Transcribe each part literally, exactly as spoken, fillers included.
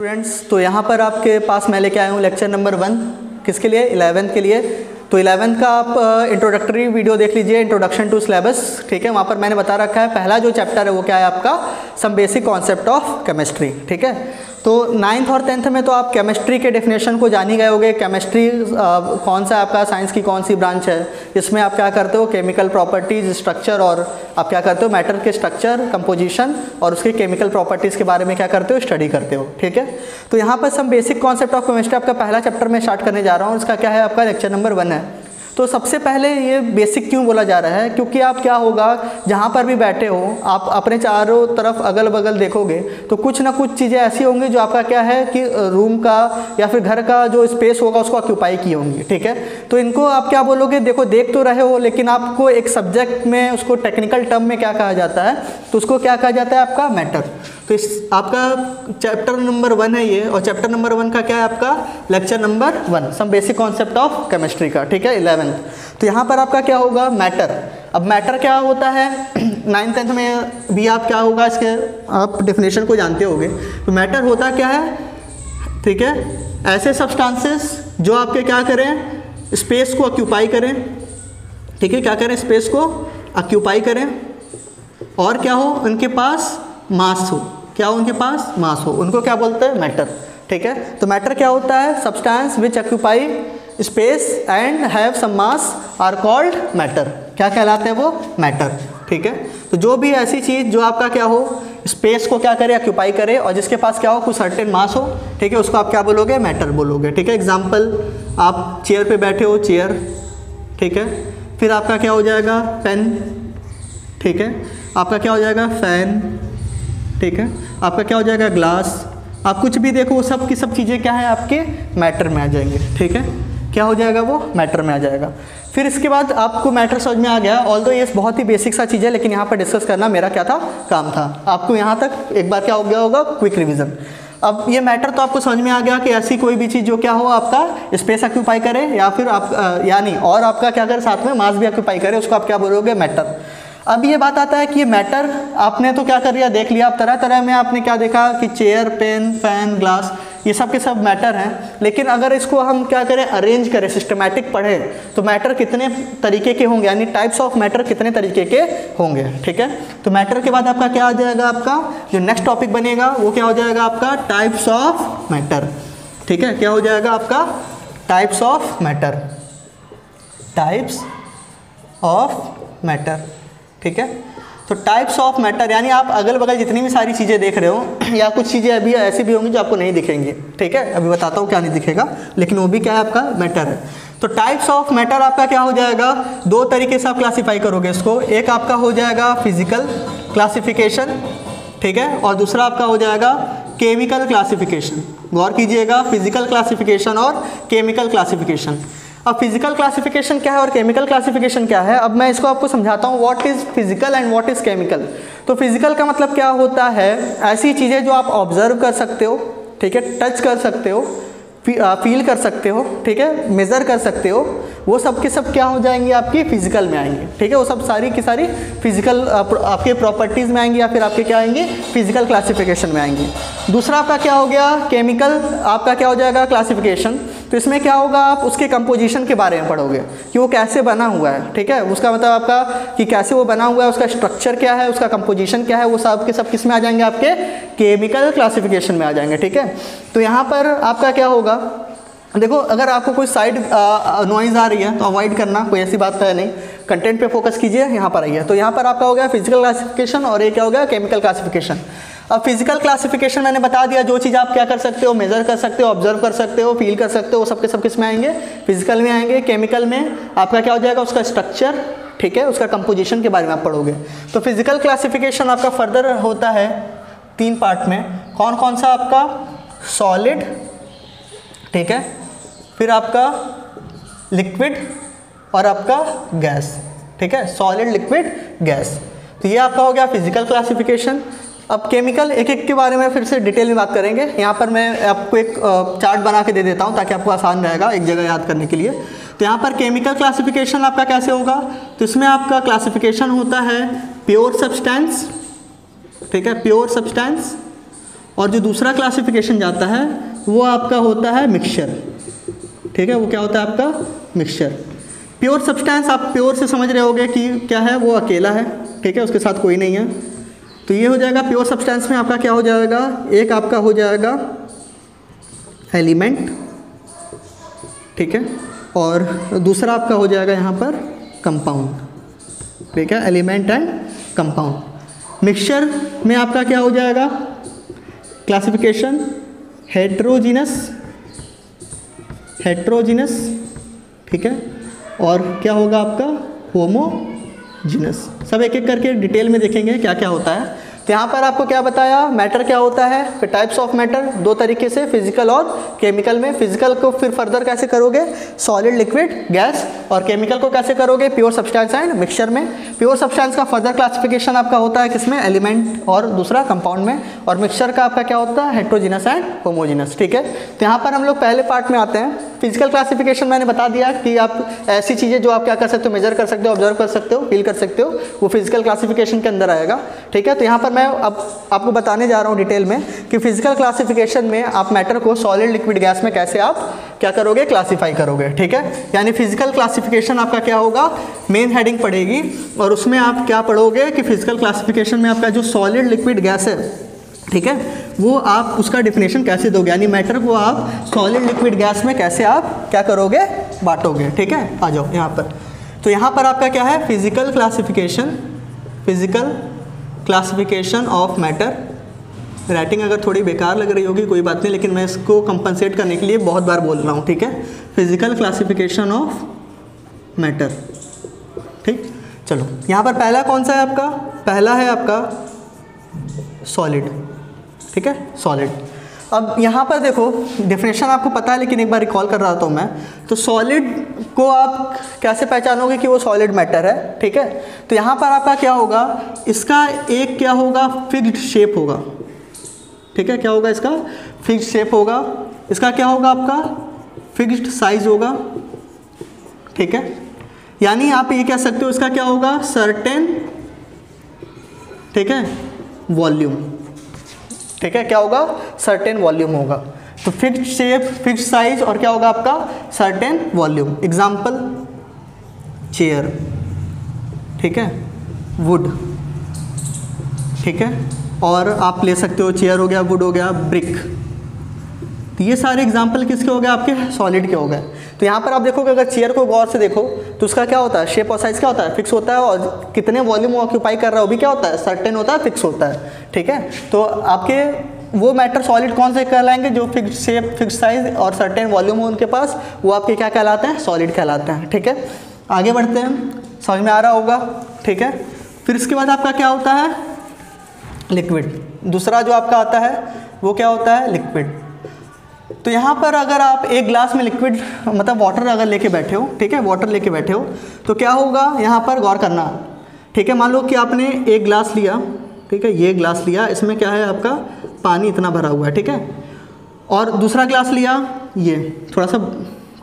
Students, तो यहाँ पर आपके पास मैं लेके आया हूँ लेक्चर नंबर वन। किसके लिए? इलेवेंथ के लिए। तो इलेवेंथ का आप इंट्रोडक्टरी वीडियो देख लीजिए, इंट्रोडक्शन टू सिलेबस, ठीक है। वहाँ पर मैंने बता रखा है पहला जो चैप्टर है वो क्या है आपका, some basic concept of chemistry, ठीक है। तो नाइन्थ और टेंथ में तो आप केमिस्ट्री के डेफिनेशन को जान ही गए होंगे। केमिस्ट्री कौन सा आपका साइंस की कौन सी ब्रांच है, इसमें आप क्या करते हो, केमिकल प्रॉपर्टीज़, स्ट्रक्चर, और आप क्या करते हो मैटर के स्ट्रक्चर, कंपोजिशन और उसके केमिकल प्रॉपर्टीज़ के बारे में क्या करते हो, स्टडी करते हो, ठीक है। तो यहाँ पर some basic concept of chemistry आपका पहला चैप्टर में स्टार्ट करने जा रहा हूँ। इसका क्या है आपका लेक्चर नंबर वन है। तो सबसे पहले ये बेसिक क्यों बोला जा रहा है, क्योंकि आप क्या होगा, जहाँ पर भी बैठे हो आप अपने चारों तरफ अगल बगल देखोगे तो कुछ ना कुछ चीज़ें ऐसी होंगी जो आपका क्या है कि रूम का या फिर घर का जो स्पेस होगा उसको ऑक्यूपाई की होंगी, ठीक है। तो इनको आप क्या बोलोगे, देखो देख तो रहे हो लेकिन आपको एक सब्जेक्ट में उसको टेक्निकल टर्म में क्या कहा जाता है, तो उसको क्या कहा जाता है आपका, मैटर। तो इस आपका चैप्टर नंबर वन है ये, और चैप्टर नंबर वन का क्या है आपका lecture number one, some basic concept of chemistry का, ठीक है, इलेवेंथ। तो यहाँ पर आपका क्या होगा, मैटर। अब मैटर क्या होता है, नाइन्थ टेंथ में भी आप क्या होगा इसके आप डेफिनेशन को जानते होंगे। तो मैटर होता क्या है, ठीक है, ऐसे सब्सटेंसेस जो आपके क्या करें, स्पेस को ऑक्यूपाई करें, ठीक है, क्या करें, स्पेस को ऑक्यूपाई करें, और क्या हो, उनके पास मास हो, क्या हो, उनके पास मास हो, उनको क्या बोलते हैं, मैटर, ठीक है। तो मैटर क्या होता है, substance which occupy space and have some mass are called matter, क्या कहलाते हैं वो, मैटर, ठीक है। तो जो भी ऐसी चीज़ जो आपका क्या हो, स्पेस को क्या करे, ऑक्यूपाई करे, और जिसके पास क्या हो कुछ सर्टेन मास हो, ठीक है, उसको आप क्या बोलोगे, मैटर बोलोगे, ठीक है। एग्जाम्पल, आप चेयर पे बैठे हो, चेयर, ठीक है, फिर आपका क्या हो जाएगा, पेन, ठीक है, आपका क्या हो जाएगा, फैन, ठीक है, आपका क्या हो जाएगा, ग्लास। आप कुछ भी देखो, सब की सब चीज़ें क्या है आपके मैटर में आ जाएंगे, ठीक है, क्या हो जाएगा वो, मैटर में आ जाएगा। फिर इसके बाद आपको मैटर समझ में आ गया। ऑल्दो ये बहुत ही बेसिक सा चीज़ है लेकिन यहाँ पर डिस्कस करना मेरा क्या था, काम था। आपको यहाँ तक एक बार क्या हो गया होगा, क्विक रिविज़न। अब ये मैटर तो आपको समझ में आ गया कि ऐसी कोई भी चीज़ जो क्या हो आपका स्पेस ऑक्यूपाई करे या फिर आप यानी और आपका क्या करे साथ में मास भी ऑक्यूपाई करे, उसको आप क्या बोलोगे, मैटर। अब ये बात आता है कि ये मैटर आपने तो क्या कर लिया, देख लिया, आप तरह तरह में आपने क्या देखा कि चेयर, पेन, फैन, ग्लास, ये सब के सब मैटर हैं। लेकिन अगर इसको हम क्या करें, अरेंज करें, सिस्टमैटिक पढ़ें, तो मैटर कितने तरीके के होंगे, यानी टाइप्स ऑफ मैटर कितने तरीके के होंगे, ठीक है। तो मैटर के बाद आपका क्या आ जाएगा, आपका जो नेक्स्ट टॉपिक बनेगा वो क्या हो जाएगा आपका, टाइप्स ऑफ मैटर, ठीक है, क्या हो जाएगा आपका, types of matter, types of matter, ठीक है। तो टाइप्स ऑफ मैटर यानी आप अगल बगल जितनी भी सारी चीज़ें देख रहे हो या कुछ चीज़ें अभी ऐसी भी होंगी जो आपको नहीं दिखेंगी, ठीक है, अभी बताता हूँ क्या नहीं दिखेगा, लेकिन वो भी क्या है आपका, मैटर है। तो टाइप्स ऑफ मैटर आपका क्या हो जाएगा, दो तरीके से आप क्लासीफाई करोगे इसको। एक आपका हो जाएगा फिजिकल क्लासीफिकेशन, ठीक है, और दूसरा आपका हो जाएगा केमिकल क्लासीफिकेशन। गौर कीजिएगा, फिजिकल क्लासीफिकेशन और केमिकल क्लासीफिकेशन। अब फिजिकल क्लासिफिकेशन क्या है और केमिकल क्लासिफिकेशन क्या है, अब मैं इसको आपको समझाता हूँ, what is physical and what is chemical. तो फिजिकल का मतलब क्या होता है, ऐसी चीज़ें जो आप ऑब्जर्व कर सकते हो, ठीक है, टच कर सकते हो, फील कर सकते हो, ठीक है, मेज़र कर सकते हो, वो सब के सब क्या हो जाएंगी आपकी, फिजिकल में आएंगे, ठीक है। वो सब सारी की सारी फिजिकल आपके प्रॉपर्टीज़ में आएंगी या फिर आपके क्या आएंगी, फिजिकल क्लासिफिकेशन में आएंगी। दूसरा आपका क्या हो गया, केमिकल आपका क्या हो जाएगा, क्लासिफिकेशन। तो इसमें क्या होगा, आप उसके कंपोजिशन के बारे में पढ़ोगे कि वो कैसे बना हुआ है, ठीक है, उसका मतलब आपका कि कैसे वो बना हुआ है, उसका स्ट्रक्चर क्या है, उसका कंपोजिशन क्या है, वो सब के सब किस में आ जाएंगे, आपके केमिकल क्लासिफिकेशन में आ जाएंगे, ठीक है। तो यहाँ पर आपका क्या होगा, देखो अगर आपको कोई साइड नॉइज़ आ रही है तो अवॉइड करना, कोई ऐसी बात है नहीं, कंटेंट पे फोकस कीजिए, यहाँ पर आइए। तो यहाँ पर आपका हो गया फिजिकल क्लासिफिकेशन और ये क्या हो गया, केमिकल क्लासिफिकेशन। अब फिजिकल क्लासिफिकेशन मैंने बता दिया, जो चीज़ आप क्या कर सकते हो, मेजर कर सकते हो, ऑब्जर्व कर सकते हो, फील कर सकते हो, वो सब के सब किस में आएंगे, फिजिकल में आएंगे। केमिकल में आपका क्या हो जाएगा, उसका स्ट्रक्चर, ठीक है, उसका कंपोजिशन के बारे में आप पढ़ोगे। तो फिजिकल क्लासिफिकेशन आपका फर्दर होता है तीन पार्ट में, कौन कौन सा, आपका सॉलिड, ठीक है, फिर आपका लिक्विड और आपका गैस, ठीक है, सॉलिड, लिक्विड, गैस। तो ये आपका हो गया फिजिकल क्लासिफिकेशन। अब केमिकल एक एक के बारे में फिर से डिटेल में बात करेंगे। यहाँ पर मैं आपको एक चार्ट बना के दे देता हूँ ताकि आपको आसान रहेगा एक जगह याद करने के लिए। तो यहाँ पर केमिकल क्लासिफिकेशन आपका कैसे होगा, तो इसमें आपका क्लासिफिकेशन होता है प्योर सब्सटेंस, ठीक है, प्योर सब्सटेंस, और जो दूसरा क्लासिफिकेशन जाता है वो आपका होता है मिक्सचर। ठीक है, वो क्या होता है आपका मिक्सचर। प्योर सब्सटेंस आप प्योर से समझ रहे होगे कि क्या है, वो अकेला है, ठीक है, उसके साथ कोई नहीं है। तो ये हो जाएगा प्योर सब्सटेंस में आपका क्या हो जाएगा, एक आपका हो जाएगा एलिमेंट, ठीक है, और दूसरा आपका हो जाएगा यहाँ पर कंपाउंड। ठीक है, एलिमेंट एंड कंपाउंड। मिक्सचर में आपका क्या हो जाएगा क्लासिफिकेशन, हेट्रोजीनस, हेट्रोजीनस, ठीक है, और क्या होगा आपका होमोजीनस। सब एक एक करके डिटेल में देखेंगे क्या क्या होता है। तो यहाँ पर आपको क्या बताया, मैटर क्या होता है, फिर टाइप्स ऑफ मैटर दो तरीके से, फिजिकल और केमिकल। में फिजिकल को फिर फर्दर कैसे करोगे, सॉलिड, लिक्विड, गैस, और केमिकल को कैसे करोगे प्योर सब्सटेंस एंड मिक्सचर में। प्योर सब्सटेंस का फर्दर क्लासिफिकेशन आपका होता है किसमें, एलिमेंट और दूसरा कंपाउंड में, और मिक्सचर का आपका क्या होता है हेट्रोजीनस एंड होमोजीनस। ठीक है, तो यहाँ पर हम लोग पहले पार्ट में आते हैं। फिजिकल क्लासिफिकेशन मैंने बता दिया कि आप ऐसी चीज़ें जो आप क्या कर सकते हो, मेजर कर सकते हो, ऑब्जर्व कर सकते हो, फील कर सकते हो, वो फिजिकल क्लासिफिकेशन के अंदर आएगा। ठीक है, तो यहाँ पर मैं अब आपको बताने जा रहा हूँ डिटेल में कि फिजिकल क्लासिफिकेशन में आप मैटर को सॉलिड, लिक्विड, गैस में कैसे आप क्या करोगे, क्लासिफाई करोगे। ठीक है, यानी फिजिकल क्लासिफिकेशन आपका क्या होगा, मेन हेडिंग पड़ेगी, और उसमें आप क्या पढ़ोगे कि फिजिकल क्लासिफिकेशन में आपका जो सॉलिड, लिक्विड, गैस है, ठीक है, वो आप उसका डिफिनेशन कैसे दोगे, यानी मैटर को आप सॉलिड, लिक्विड, गैस में कैसे आप क्या करोगे, बांटोगे। ठीक है, आ जाओ यहाँ पर। तो यहाँ पर आपका क्या है, physical classification, physical classification of matter. Writing अगर थोड़ी बेकार लग रही होगी कोई बात नहीं, लेकिन मैं इसको कंपनसेट करने के लिए बहुत बार बोल रहा हूँ। ठीक है, फिजिकल क्लासिफिकेशन ऑफ मैटर। ठीक, चलो यहाँ पर पहला कौन सा है आपका, पहला है आपका सॉलिड। ठीक है, सॉलिड। अब यहाँ पर देखो डेफिनेशन आपको पता है, लेकिन एक बार रिकॉल कर रहा था मैं। तो सॉलिड को आप कैसे पहचानोगे कि वो सॉलिड मैटर है, ठीक है, तो यहाँ पर आपका क्या होगा, इसका एक क्या होगा फिक्स्ड शेप होगा। ठीक है, क्या होगा इसका फिक्स्ड शेप होगा, इसका क्या होगा आपका फिक्स्ड साइज होगा। ठीक है, यानी आप ये कह सकते हो इसका क्या होगा सर्टेन, ठीक है, वॉल्यूम। ठीक है, क्या होगा सर्टेन वॉल्यूम होगा। तो फिक्स्ड शेप, फिक्स्ड साइज, और क्या होगा आपका सर्टेन वॉल्यूम। एग्जाम्पल चेयर, ठीक है, वुड, ठीक है, और आप ले सकते हो चेयर हो गया, वुड हो गया, ब्रिक। तो ये सारे एग्जाम्पल किसके हो गए आपके, सॉलिड के हो गए। तो यहाँ पर आप देखोगे अगर चेयर को गौर से देखो तो उसका क्या होता है, शेप और साइज क्या होता है, फिक्स होता है, और कितने वॉल्यूम ऑक्यूपाई कर रहा है वो भी क्या होता है, सर्टेन होता है, फिक्स होता है। ठीक है, तो आपके वो मैटर सॉलिड कौन से कहलाएंगे, जो फिक्स शेप, फिक्स साइज और सर्टेन वॉल्यूम हो उनके पास, वो आपके क्या कहलाते हैं, सॉलिड कहलाते हैं। ठीक है, आगे बढ़ते हैं, समझ में आ रहा होगा। ठीक है, फिर इसके बाद आपका क्या होता है लिक्विड, दूसरा जो आपका आता है वो क्या होता है लिक्विड। तो यहाँ पर अगर आप एक ग्लास में लिक्विड मतलब वाटर अगर लेके बैठे हो, ठीक है, वाटर लेके बैठे हो, तो क्या होगा यहाँ पर गौर करना। ठीक है, मान लो कि आपने एक ग्लास लिया, ठीक है, ये ग्लास लिया, इसमें क्या है आपका पानी इतना भरा हुआ है, ठीक है, और दूसरा ग्लास लिया, ये थोड़ा सा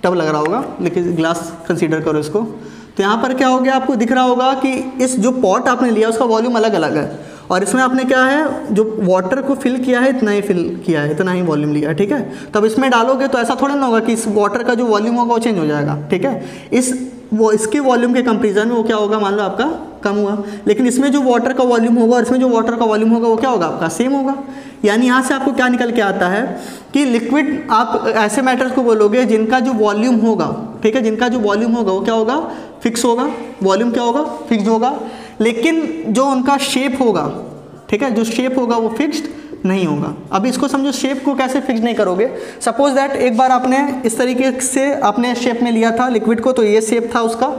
टफ लग रहा होगा लेकिन ग्लास कंसीडर करो इसको। तो यहाँ पर क्या हो गया, आपको दिख रहा होगा कि इस जो पॉट आपने लिया उसका वॉल्यूम अलग अलग है, और इसमें आपने क्या है जो वाटर को फिल किया है इतना ही फिल किया है, इतना ही वॉल्यूम लिया है। ठीक है, तब इसमें डालोगे तो ऐसा थोड़ा ना होगा कि इस वाटर का जो वॉल्यूम होगा वो चेंज हो जाएगा। ठीक है, इस वो इसके वॉल्यूम के कंपेरिजन में वो क्या होगा, मान लो आपका कम हुआ, लेकिन इसमें जो वाटर का वॉल्यूम होगा और इसमें जो वाटर का वॉल्यूम होगा वो क्या होगा आपका सेम होगा। यानी यहाँ से आपको क्या निकल के आता है कि लिक्विड आप ऐसे मैटर्स को बोलोगे जिनका जो वॉल्यूम होगा, ठीक है, जिनका जो वॉल्यूम होगा वो क्या होगा फिक्स होगा, वॉल्यूम क्या होगा फिक्स होगा, लेकिन जो उनका शेप होगा, ठीक है, जो शेप होगा वो फिक्स्ड नहीं होगा। अब इसको समझो, शेप को कैसे फिक्स नहीं करोगे, सपोज दैट एक बार आपने इस तरीके से आपने शेप में लिया था लिक्विड को, तो ये शेप था उसका,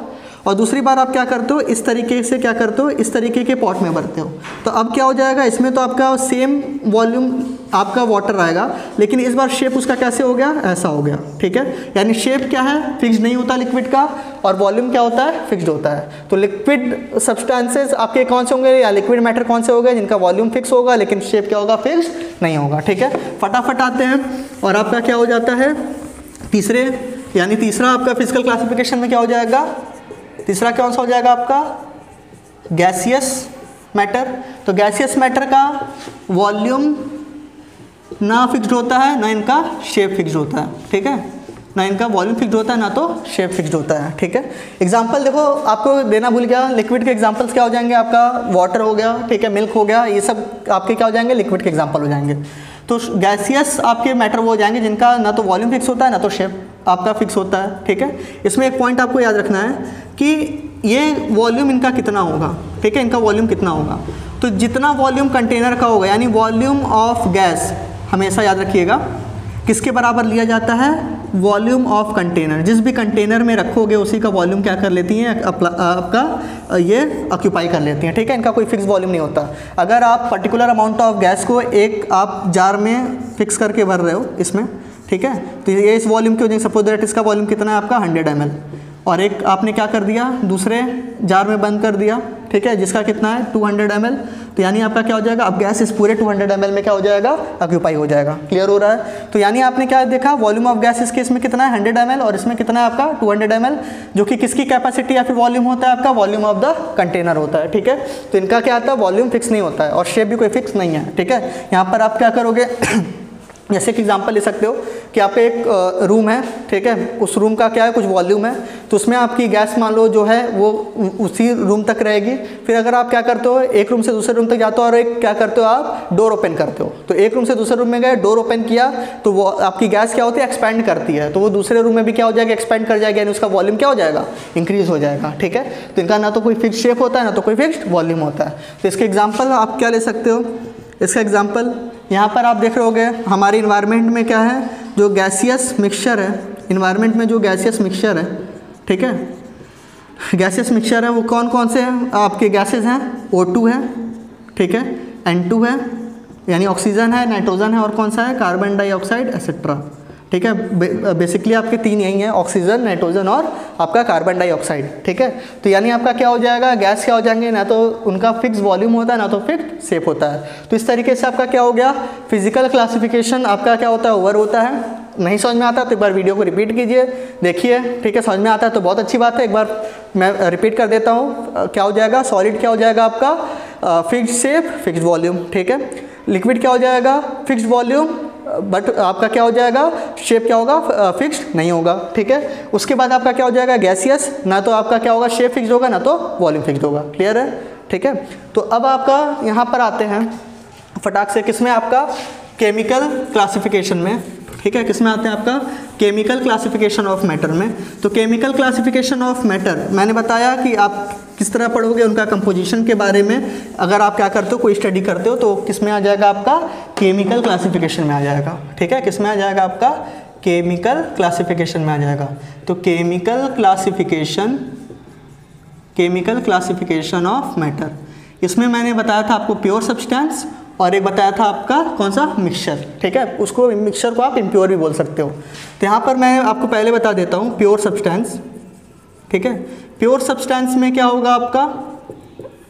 और दूसरी बार आप क्या करते हो इस तरीके से क्या करते हो इस तरीके के पॉट में भरते हो, तो अब क्या हो जाएगा इसमें तो आपका सेम वॉल्यूम आपका वाटर आएगा, लेकिन इस बार शेप उसका कैसे हो गया, ऐसा हो गया। ठीक है, यानी शेप क्या है फिक्स नहीं होता लिक्विड का, और वॉल्यूम क्या होता है फिक्स्ड होता है। तो लिक्विड सब्सटेंसेस आपके कौन से होंगे, या लिक्विड मैटर कौन से होंगे जिनका वॉल्यूम फिक्स होगा लेकिन शेप क्या होगा फिक्स नहीं होगा। ठीक है, फटाफट आते हैं और आपका क्या हो जाता है तीसरे, यानी तीसरा आपका फिजिकल क्लासिफिकेशन में क्या हो जाएगा, तीसरा कौन सा हो जाएगा आपका गैसियस मैटर। तो गैसियस मैटर का वॉल्यूम ना फिक्स्ड होता है ना इनका शेप फिक्स्ड होता है, ठीक है, ना इनका वॉल्यूम फिक्स्ड होता है ना तो शेप फिक्स्ड होता है, ठीक है। एग्जांपल देखो आपको देना भूल गया, लिक्विड के एग्जांपल्स क्या हो जाएंगे, आपका वाटर हो गया, ठीक है, मिल्क हो गया, ये सब आपके क्या हो जाएंगे, लिक्विड के एग्जांपल हो जाएंगे। तो गैसियस आपके मैटर वो हो जाएंगे जिनका ना तो वॉल्यूम फिक्स होता है ना तो शेप आपका फिक्स होता है, ठीक है। इसमें एक पॉइंट आपको याद रखना है कि ये वॉल्यूम इनका कितना होगा, ठीक है, इनका वॉल्यूम कितना होगा, तो जितना वॉल्यूम कंटेनर का होगा यानी वॉल्यूम ऑफ गैस, हमेशा याद रखिएगा किसके बराबर लिया जाता है, वॉल्यूम ऑफ कंटेनर, जिस भी कंटेनर में रखोगे उसी का वॉल्यूम क्या कर लेती हैं आपका ये ऑक्यूपाई कर लेती हैं, ठीक है, इनका कोई फिक्स वॉल्यूम नहीं होता। अगर आप पर्टिकुलर अमाउंट ऑफ गैस को एक आप जार में फिक्स करके भर रहे हो इसमें, ठीक है, तो ये इस वॉल्यूम के हो जाएंगे, सपोज दैट इसका वॉल्यूम कितना है आपका हंड्रेड एम एल, और एक आपने क्या कर दिया दूसरे जार में बंद कर दिया, ठीक है, जिसका कितना है टू हंड्रेड एम एल, तो यानी आपका क्या हो जाएगा, अब गैस इस पूरे टू हंड्रेड एम एल में क्या हो जाएगा, ऑक्यूपाई हो जाएगा। क्लियर हो रहा है? तो यानी आपने क्या देखा, वॉल्यूम ऑफ गैस इसके इसमें कितना है हंड्रेड एम एल और इसमें कितना है आपका टू हंड्रेड एम एल, जो कि किसकी कैपेसिटी या फिर वॉल्यूम होता है आपका, वॉल्यूम ऑफ द कंटेनर होता है, ठीक है। तो इनका क्या आता है, वॉल्यूम फिक्स नहीं होता है और शेप भी कोई फिक्स नहीं है, ठीक है। यहाँ पर आप क्या करोगे, जैसे कि एग्जांपल ले सकते हो कि आप एक रूम है, ठीक है, उस रूम का क्या है कुछ वॉल्यूम है, तो उसमें आपकी गैस मान लो जो है वो उसी रूम तक रहेगी। फिर अगर आप क्या करते हो, एक रूम से दूसरे रूम तक जाते हो और एक क्या करते हो आप डोर ओपन करते हो, तो एक रूम से दूसरे रूम में गए, डोर ओपन किया, तो वो आपकी गैस क्या होती है, एक्सपैंड करती है, तो वो दूसरे रूम में भी क्या हो जाएगा, एक्सपैंड कर जाएगा, यानी उसका वॉल्यूम क्या हो जाएगा, इंक्रीज़ हो जाएगा, ठीक है। तो इनका ना तो कोई फिक्स शेप होता है ना तो कोई फिक्स वॉल्यूम होता है। तो इसके एग्जाम्पल आप क्या ले सकते हो, इसका एग्जाम्पल यहाँ पर आप देख रहे होगे, हमारे इन्वायरमेंट में क्या है, जो गैसियस मिक्सचर है, इन्वायरमेंट में जो गैसियस मिक्सचर है, ठीक है, गैसियस मिक्सचर है, वो कौन कौन से हैं आपके गैसेस हैं, ओ टू है, ठीक है, एन टू है यानी ऑक्सीजन है, नाइट्रोजन है, और कौन सा है, कार्बन डाइऑक्साइड एक्सेट्रा, ठीक है। बेसिकली आपके तीन यही हैं, ऑक्सीजन, नाइट्रोजन और आपका कार्बन डाइऑक्साइड, ठीक है। तो यानी आपका क्या हो जाएगा, गैस क्या हो जाएंगे, ना तो उनका फिक्स वॉल्यूम होता है ना तो फिक्स शेप होता है। तो इस तरीके से आपका क्या हो गया, फिजिकल क्लासिफिकेशन आपका क्या होता है, ओवर होता है। नहीं समझ में आता तो एक बार वीडियो को रिपीट कीजिए, देखिए, ठीक है। समझ में आता है तो बहुत अच्छी बात है, एक बार मैं रिपीट कर देता हूँ, क्या हो जाएगा, सॉलिड क्या हो जाएगा आपका, फिक्स शेप फिक्स वॉल्यूम, ठीक है। लिक्विड क्या हो जाएगा, फिक्स वॉल्यूम बट आपका क्या हो जाएगा, शेप क्या होगा, फिक्स्ड नहीं होगा, ठीक है। उसके बाद आपका क्या हो जाएगा, गैसियस, ना तो आपका क्या होगा, शेप फिक्स्ड होगा ना तो वॉल्यूम फिक्स्ड होगा। क्लियर है? ठीक है। तो अब आपका यहाँ पर आते हैं फटाक से, किसमें आपका, केमिकल क्लासिफिकेशन में, ठीक है, किसमें आते हैं आपका, केमिकल क्लासिफिकेशन ऑफ मैटर में। तो केमिकल क्लासिफिकेशन ऑफ मैटर मैंने बताया कि आप किस तरह पढ़ोगे, उनका कंपोजिशन के बारे में अगर आप क्या करते हो, कोई स्टडी करते हो, तो किस में आ जाएगा आपका, केमिकल क्लासिफिकेशन में आ जाएगा, ठीक है। किस में आ जाएगा आपका, केमिकल क्लासिफिकेशन में आ जाएगा। तो chemical classification, chemical classification of matter, इसमें मैंने बताया था आपको प्योर सब्सटेंस और एक बताया था आपका कौन सा, मिक्सचर, ठीक है। उसको मिक्सचर को आप इम्प्योर भी बोल सकते हो। तो यहाँ पर मैं आपको पहले बता देता हूँ प्योर सब्सटेंस, ठीक है। प्योर सब्सटेंस में क्या होगा आपका,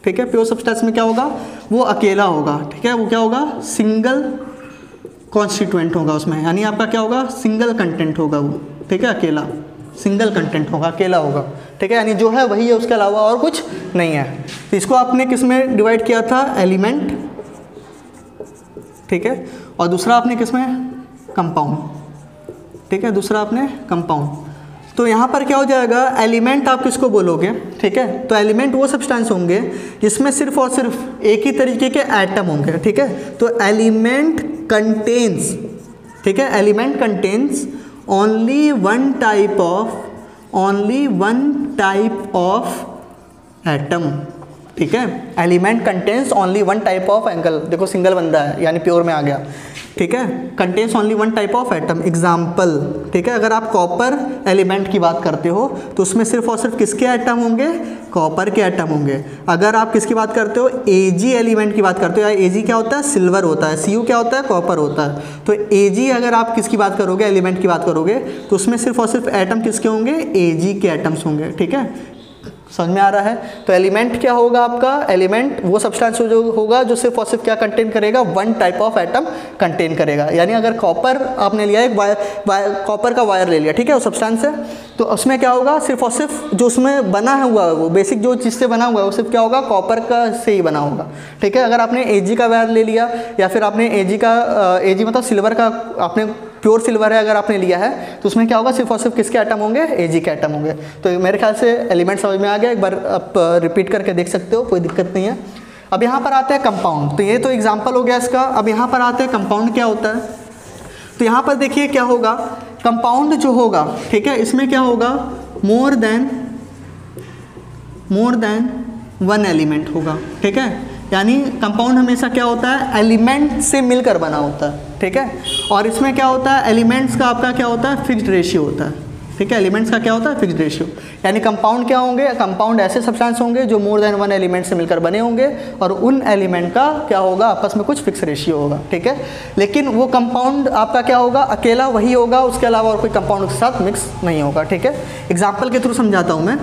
ठीक है, प्योर सब्सटेंस में क्या होगा, वो अकेला होगा, ठीक है, वो क्या होगा, सिंगल कॉन्स्टिट्यूएंट होगा उसमें, यानी आपका क्या होगा, सिंगल कंटेंट होगा वो, ठीक है, अकेला सिंगल कंटेंट होगा, अकेला होगा, ठीक है, यानी जो है वही है, उसके अलावा और कुछ नहीं है। तो इसको आपने किस में डिवाइड किया था, एलिमेंट, ठीक है, और दूसरा आपने किस में, कंपाउंड, ठीक है, दूसरा आपने कंपाउंड। तो यहाँ पर क्या हो जाएगा, एलिमेंट आप किसको बोलोगे, ठीक है, तो एलिमेंट वो सब्सटेंस होंगे जिसमें सिर्फ और सिर्फ एक ही तरीके के एटम होंगे, ठीक है। तो एलिमेंट कंटेन्स, ठीक है, element contains only one type of, only one type of atom, ठीक है। Element contains only one type of angle, देखो सिंगल बंदा है यानी प्योर में आ गया, ठीक है, contains only one type of atom. Example, ठीक है, अगर आप कॉपर एलिमेंट की बात करते हो तो उसमें सिर्फ और सिर्फ किसके एटम होंगे, कॉपर के एटम होंगे। अगर आप किसकी बात करते हो, एजी एलिमेंट की बात करते हो, या एजी क्या होता है, सिल्वर होता है, सी यू क्या होता है, कॉपर होता है। तो एजी अगर आप किसकी बात करोगे, एलिमेंट की बात करोगे, तो उसमें सिर्फ और सिर्फ एटम किसके होंगे, एजी के एटम्स होंगे, ठीक है। समझ में आ रहा है। तो एलिमेंट क्या होगा आपका, एलिमेंट वो सब्सटेंस जो होगा जो सिर्फ और सिर्फ क्या कंटेन करेगा, one type of atom contain करेगा। यानी अगर कॉपर आपने लिया एक वायर, कॉपर का वायर ले लिया, ठीक है, वो सब्सटेंस है, तो उसमें क्या होगा, सिर्फ और सिर्फ जो उसमें बना हुआ है, वो बेसिक जो चीज़ से बना हुआ है वो सिर्फ क्या होगा, कॉपर का से ही बना होगा, ठीक है। अगर आपने एजी का वायर ले लिया या फिर आपने एजी का एजी मतलब सिल्वर का, आपने प्योर सिल्वर है अगर आपने लिया है, तो उसमें क्या होगा, सिर्फ और सिर्फ किसके एटम होंगे, एजी के एटम होंगे। तो मेरे ख्याल से एलिमेंट समझ में आ गया, एक बार आप रिपीट करके देख सकते हो, कोई दिक्कत नहीं है। अब यहाँ पर आते हैं कंपाउंड, तो ये तो एग्जाम्पल हो गया इसका। अब यहाँ पर आते हैं कंपाउंड क्या होता है, तो यहाँ पर देखिए क्या होगा, कंपाउंड जो होगा, ठीक है, इसमें क्या होगा, more than more than one element होगा, ठीक है। यानी कंपाउंड हमेशा क्या होता है, एलिमेंट से मिलकर बना होता है, ठीक है। और इसमें क्या होता है, एलिमेंट्स का आपका क्या होता है, फिक्स्ड रेशियो होता है, ठीक है। एलिमेंट्स का क्या होता है, फिक्स्ड रेशियो। यानी कंपाउंड क्या होंगे, कंपाउंड ऐसे सब्सटेंस होंगे जो मोर देन वन एलिमेंट से मिलकर बने होंगे और उन एलिमेंट का क्या होगा, आपस में कुछ फिक्स रेशियो होगा, ठीक है। लेकिन वो कंपाउंड आपका क्या होगा, अकेला वही होगा, उसके अलावा और कोई कंपाउंड के साथ मिक्स नहीं होगा, ठीक है। एग्जाम्पल के थ्रू समझाता हूँ मैं।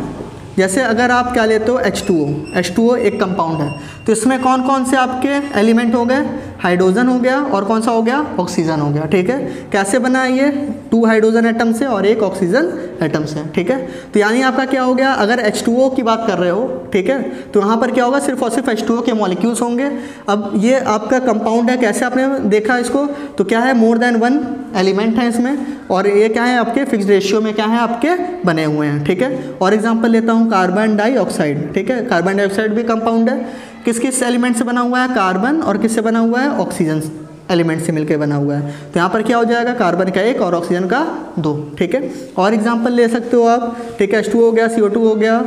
जैसे अगर आप क्या लेते हो, H two O, H two O एक कंपाउंड है, तो इसमें कौन कौन से आपके एलिमेंट हो गए, हाइड्रोजन हो गया और कौन सा हो गया, ऑक्सीजन हो गया, ठीक है। कैसे बना ये, टू हाइड्रोजन एटम से और एक ऑक्सीजन एटम से, ठीक है। तो यानी आपका क्या हो गया, अगर एच टू ओ की बात कर रहे हो, ठीक है, तो यहाँ पर क्या होगा, सिर्फ और सिर्फ एच टू ओ के मॉलिक्यूल्स होंगे। अब ये आपका कंपाउंड है, कैसे आपने देखा इसको, तो क्या है, मोर देन वन एलिमेंट है इसमें और ये क्या है आपके फिक्स्ड रेशियो में क्या है आपके बने हुए हैं, ठीक है। और एग्जाम्पल लेता हूँ कार्बन डाइऑक्साइड, ठीक है, कार्बन डाइऑक्साइड भी कंपाउंड है, किस किस एलिमेंट से बना हुआ है, कार्बन, और किससे बना हुआ है, ऑक्सीजन एलिमेंट से मिलकर बना हुआ है। तो यहाँ पर क्या हो जाएगा, कार्बन का एक और ऑक्सीजन का दो, ठीक है। और एग्जांपल ले सकते हो आप, ठीक है, एच टू ओ हो गया, सी ओ टू हो गया,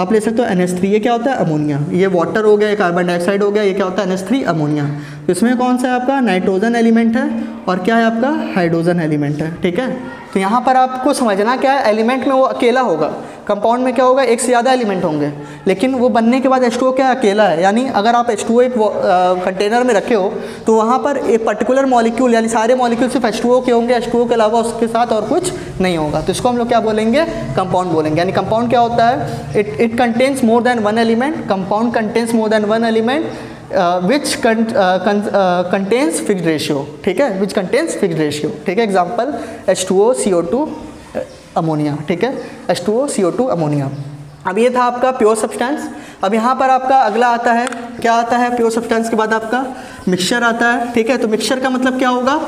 आप ले सकते हो एन एच थ्री, ये क्या होता है, अमोनिया, ये वाटर हो गया, ये कार्बन डाइऑक्साइड हो गया, ये क्या होता है, एन एच थ्री अमोनिया। तो इसमें कौन सा है आपका, नाइट्रोजन एलिमेंट है और क्या है आपका, हाइड्रोजन एलिमेंट है, ठीक है। तो यहाँ पर आपको समझना क्या है, एलिमेंट में वो अकेला होगा, कंपाउंड में क्या होगा, एक से ज़्यादा एलिमेंट होंगे, लेकिन वो बनने के बाद एच टू ओ क्या अकेला है। यानी अगर आप एच टू ओ एक कंटेनर में रखे हो तो वहाँ पर एक पर्टिकुलर मॉलिक्यूल, यानी सारे मॉलिक्यूल सिर्फ एच टू ओ के होंगे, एच टू ओ के अलावा उसके साथ और कुछ नहीं होगा, तो इसको हम लोग क्या बोलेंगे, कंपाउंड बोलेंगे। यानी कंपाउंड क्या होता है, it it contains more than one element, compound contains more than one element which contains fixed ratio, ठीक है, विच कंटेन्स फिक्स्ड रेशियो, ठीक है। Example H two O C O two ammonia, ठीक है, H two O C O two ammonia. अब ये था आपका प्योर सब्सटेंस। अब यहाँ पर आपका अगला आता है, क्या आता है, प्योर सब्सटेंस के बाद आपका मिक्सचर आता है, ठीक है। तो मिक्सचर का मतलब क्या होगा,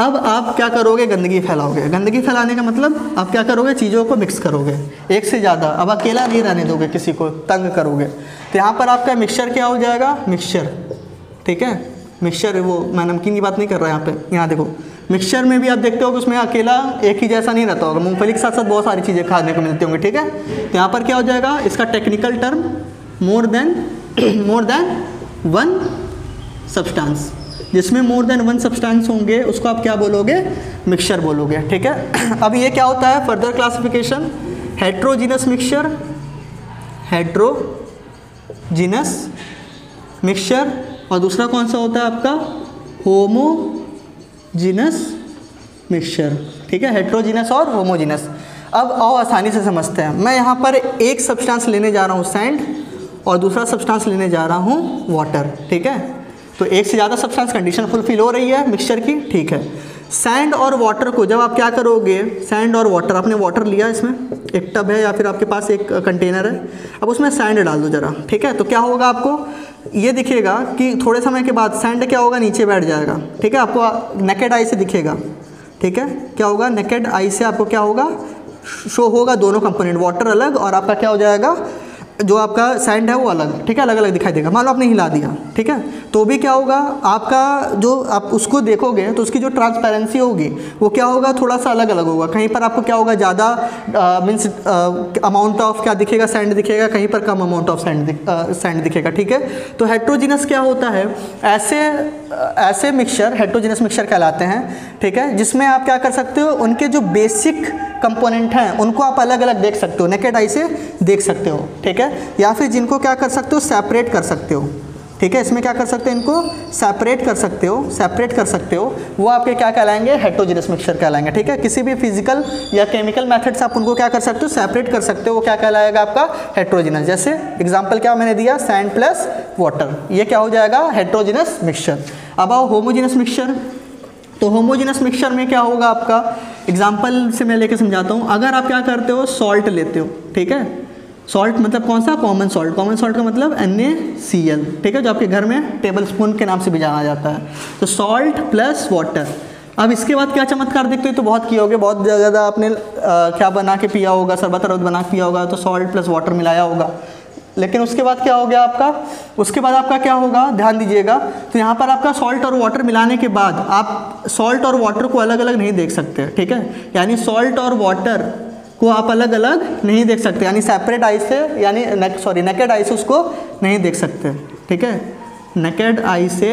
अब आप क्या करोगे, गंदगी फैलाओगे। गंदगी फैलाने का मतलब आप क्या करोगे, चीज़ों को मिक्स करोगे एक से ज़्यादा, अब अकेला नहीं रहने दोगे, किसी को तंग करोगे। तो यहाँ पर आपका मिक्सचर क्या हो जाएगा, मिक्सचर, ठीक है, मिक्सचर। वो मैं नमकीन की बात नहीं कर रहा यहाँ पर, यहाँ देखो मिक्सचर में भी आप देखते हो कि उसमें अकेला एक ही जैसा नहीं रहता होगा, मूंगफली के साथ साथ बहुत सारी चीज़ें खाने को मिलती होंगी, ठीक है। तो यहाँ पर क्या हो जाएगा, इसका technical term more than more than one substance, जिसमें मोर देन वन सब्सटेंस होंगे उसको आप क्या बोलोगे, मिक्सचर बोलोगे, ठीक है। अब ये क्या होता है, further classification, heterogeneous mixture, heterogeneous mixture, और दूसरा कौन सा होता है आपका, होमो जीनस मिक्सचर, ठीक है, हेट्रोजीनस और होमोजीनस। अब आओ आसानी से समझते हैं। मैं यहाँ पर एक सब्सटेंस लेने जा रहा हूँ सैंड और दूसरा सब्सटेंस लेने जा रहा हूँ वाटर, ठीक है। तो एक से ज़्यादा सब्सटेंस कंडीशन फुलफिल हो रही है मिक्सचर की, ठीक है। सैंड और वाटर को जब आप क्या करोगे, सैंड और वाटर, आपने वाटर लिया, इसमें एक टब है या फिर आपके पास एक कंटेनर है, अब उसमें सैंड डाल दो जरा, ठीक है। तो क्या होगा, आपको ये दिखेगा कि थोड़े समय के बाद सैंड क्या होगा, नीचे बैठ जाएगा, ठीक है, आपको नेकेड आई से दिखेगा, ठीक है। क्या होगा, नेकेड आई से आपको क्या होगा, शो होगा दोनों कंपोनेंट, वाटर अलग और आपका क्या हो जाएगा, जो आपका सैंड है वो अलग, ठीक है, अलग अलग दिखाई देगा। मान लो आपने हिला दिया, ठीक है, तो भी क्या होगा, आपका जो आप उसको देखोगे तो उसकी जो ट्रांसपेरेंसी होगी वो क्या होगा, थोड़ा सा अलग अलग होगा। कहीं पर आपको क्या होगा, ज़्यादा मीन्स अमाउंट ऑफ क्या दिखेगा, सैंड दिखेगा, कहीं पर कम अमाउंट ऑफ सैंड सैंड दिखेगा, ठीक है। तो हेट्रोजीनस क्या होता है, ऐसे ऐसे मिक्सचर हेट्रोजीनस मिक्सचर कहलाते हैं, ठीक है, जिसमें आप क्या कर सकते हो, उनके जो बेसिक कंपोनेंट हैं उनको आप अलग अलग देख सकते हो, नेकेड आई से देख सकते हो, ठीक है, या फिर जिनको क्या कर सकते हो, सेपरेट कर सकते हो, ठीक है, इसमें क्या कर सकते हो, इनको सेपरेट कर सकते हो, सेपरेट कर सकते हो, वो आपके क्या कहलाएंगे, हेट्रोजेनस मिक्सचर कहलाएंगे। ठीक है, किसी भी फिजिकल या केमिकल मेथड से आप उनको क्या कर सकते हो, सेपरेट कर सकते हो, वो क्या कहलाएगा आपका हेट्रोजेनस। जैसे एग्जांपल क्या मैंने दिया, सैंड प्लस वाटर, ये क्या हो जाएगा, हेट्रोजेनस मिक्सचर। अब आओ होमोजेनस मिक्सचर, तो होमोजेनस मिक्सचर में क्या होगा आपका, एग्जाम्पल से मैं लेके समझाता हूँ। अगर आप क्या करते हो, सॉल्ट लेते हो, ठीक है, सॉल्ट मतलब कौन सा, कॉमन सॉल्ट, कॉमन सॉल्ट का मतलब एन ए सी एल, ठीक है, जो आपके घर में टेबल स्पून के नाम से भी जाना जाता है। तो सॉल्ट प्लस वाटर, अब इसके बाद क्या चमत्कार देखते हो, तो बहुत किया होगा, बहुत ज़्यादा आपने क्या बना के पिया होगा, शरबत अरबत बना के पिया होगा, तो सॉल्ट प्लस वाटर मिलाया होगा। लेकिन उसके बाद क्या हो गया आपका, उसके बाद आपका क्या होगा, ध्यान दीजिएगा, तो यहाँ पर आपका सॉल्ट और वाटर मिलाने के बाद आप सॉल्ट और वाटर को अलग अलग नहीं देख सकते, ठीक है, यानी सॉल्ट और वाटर को आप अलग अलग नहीं देख सकते, यानी सेपरेट आई से, यानी सॉरी नेकेड आई से उसको नहीं देख सकते, ठीक है, नेकेड आई से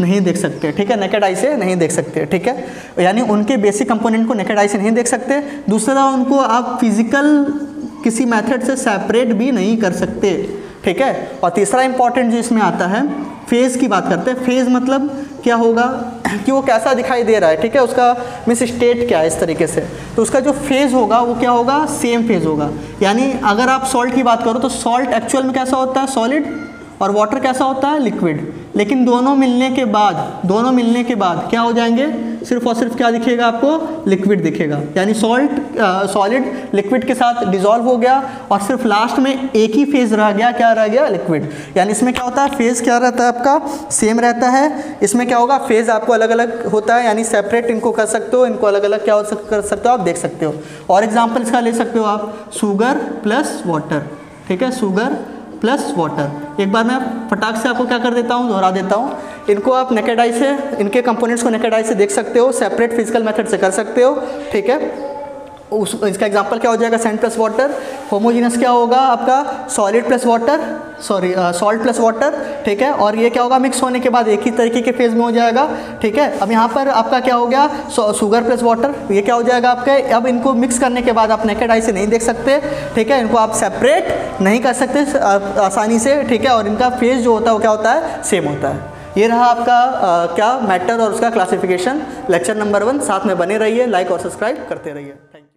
नहीं देख सकते, ठीक है, नेकेड आई से नहीं देख सकते, ठीक है, यानी उनके बेसिक कंपोनेंट को नेकेड आई से नहीं देख सकते। दूसरा, उनको आप फिजिकल किसी मेथड से सेपरेट भी नहीं कर सकते, ठीक है। और तीसरा इंपॉर्टेंट जो इसमें आता है, फेज़ की बात करते हैं। फेज़ मतलब क्या होगा कि वो कैसा दिखाई दे रहा है, ठीक है, उसका मींस स्टेट क्या है, इस तरीके से। तो उसका जो फेज़ होगा वो क्या होगा, सेम फेज़ होगा। यानी अगर आप सॉल्ट की बात करो तो सॉल्ट एक्चुअल में कैसा होता है, सॉलिड, और वाटर कैसा होता है, लिक्विड। लेकिन दोनों मिलने के बाद, दोनों मिलने के बाद क्या हो जाएंगे, सिर्फ और सिर्फ क्या दिखेगा आपको, लिक्विड दिखेगा। यानी सॉल्ट सॉलिड लिक्विड के साथ डिसॉल्व हो गया और सिर्फ लास्ट में एक ही फेज़ रह गया, क्या रह गया, लिक्विड। यानी इसमें क्या होता है, फेज़ क्या रहता है आपका, सेम रहता है। इसमें क्या होगा, फेज़ आपको अलग अलग होता है, यानी सेपरेट इनको कर सकते हो, इनको अलग अलग क्या कर सकते हो, आप देख सकते हो। और एग्जाम्पल इसका ले सकते हो आप, शुगर प्लस वाटर, ठीक है, शुगर प्लस वाटर। एक बार मैं फटाक से आपको क्या कर देता हूँ, दोहरा देता हूँ। इनको आप नेकेड आई से, इनके कंपोनेंट्स को नेकेड आई से देख सकते हो, सेपरेट फिजिकल मेथड से कर सकते हो, ठीक है। उस इसका एग्जांपल क्या हो जाएगा, सैंड प्लस वाटर। होमोजेनस क्या होगा आपका, solid plus water, sorry salt plus water, ठीक है। और ये क्या होगा, मिक्स होने के बाद एक ही तरीके के फेज़ में हो जाएगा, ठीक है। अब यहाँ पर आपका क्या हो गया, शुगर प्लस वाटर, ये क्या हो जाएगा आपके। अब इनको मिक्स करने के बाद आप नेकेड आई से नहीं देख सकते, ठीक है, इनको आप सेपरेट नहीं कर सकते आसानी से, ठीक है। और इनका फेज़ जो होता है वो क्या होता है, सेम होता है। ये रहा आपका आ, क्या मैटर और उसका क्लासिफिकेशन, लेक्चर नंबर वन। साथ में बने रहिए, लाइक और सब्सक्राइब करते रहिए।